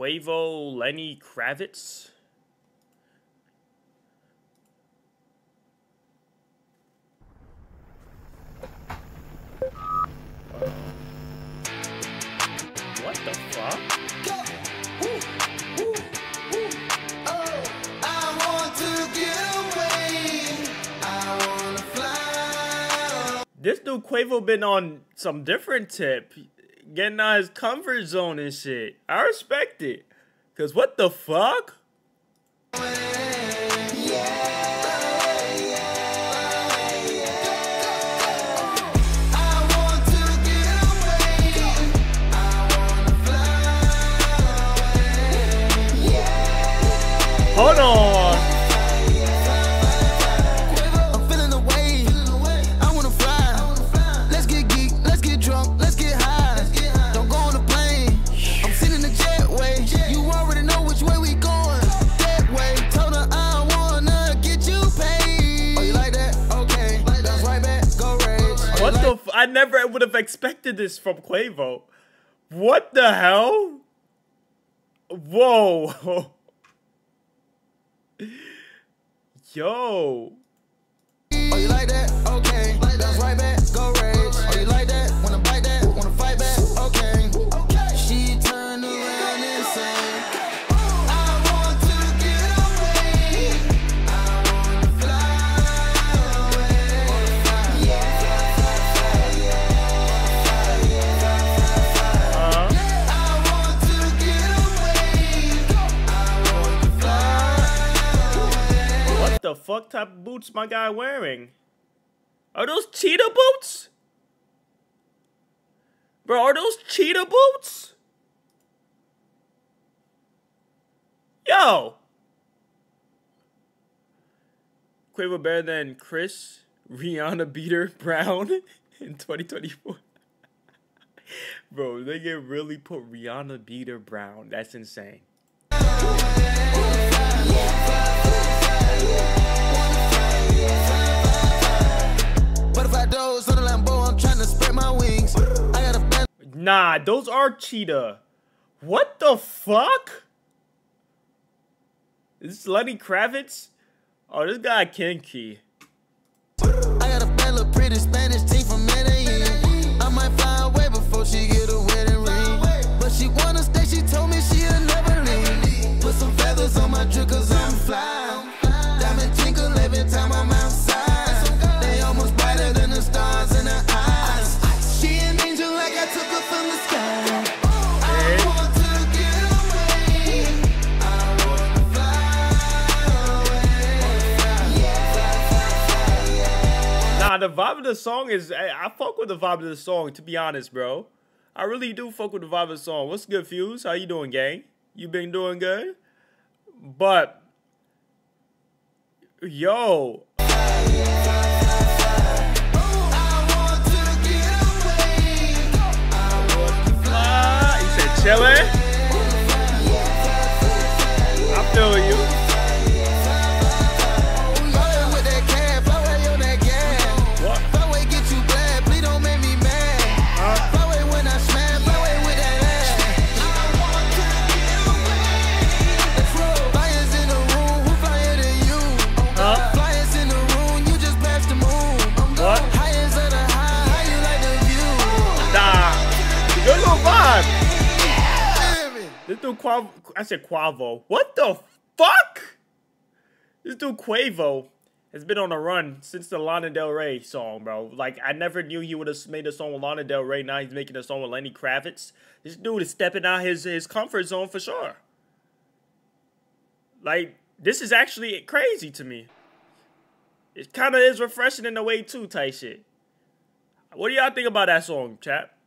Quavo, Lenny Kravitz. What the fuck? This dude Quavo been on some different tip, getting out his comfort zone and shit. I respect it, cause what the fuck? Hold on. I'm feeling the wave. I wanna fly. Let's get geek, let's get drunk, let's get high. Don't go on the plane. I'm sitting the jetway. You already know which way we going. That way. Told her I wanna get you paid. Oh, you like that? Okay. That's right back. Go rage. What the I never would have expected this from Quavo. What the hell? Whoa. Yo. Oh, you like that? Okay. That's right back. Go rage. Oh, you like that? Wanna bite that? Wanna fight back? Okay. Okay. She turned around and said, I want to get away. I wanna fly away. Yeah. The fuck type of boots my guy wearing? Are those cheetah boots? Bro, are those cheetah boots? Yo! Quavo better than Chris, Rihanna beater Brown in 2024. Bro, they get really put Rihanna beater Brown. That's insane. Nah, those are cheetah. What the fuck? Is this Lenny Kravitz? Oh, this guy kinky. I got a bad little pretty Spanish team from Medellin. I might fly away before she get a wedding ring. But she wanna stay, she told me she'll never leave. Put some feathers on my drip cause I'm fly. Diamond twinkle every time I'm outside. They almost brighter than the stars in her eyes. She an angel like I took her from the sky. I want to get away. I wanna fly away. Nah, the vibe of the song is, I fuck with the vibe of the song, to be honest, bro. I really do fuck with the vibe of the song. What's good, Fuse? How you doing, gang? You been doing good? But yo. He said chillin'. I feel you. This dude Quavo, I said Quavo. What the fuck? This dude Quavo has been on a run since the Lana Del Rey song, bro. Like, I never knew he would have made a song with Lana Del Rey. Now he's making a song with Lenny Kravitz. This dude is stepping out his comfort zone for sure. Like, this is actually crazy to me. It kind of is refreshing in a way too, type shit. What do y'all think about that song, chap?